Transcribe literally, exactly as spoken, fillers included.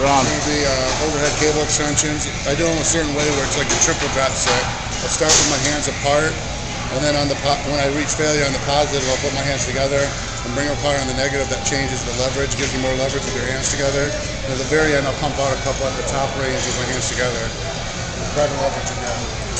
We're on. The uh, overhead cable extensions. I do them a certain way where it's like a triple drop set. I'll start with my hands apart, and then on the po when I reach failure on the positive, I'll put my hands together and bring them apart on the negative. That changes the leverage, gives you more leverage with your hands together. And at the very end, I'll pump out a couple at the top range with my hands together. Grab them up and together.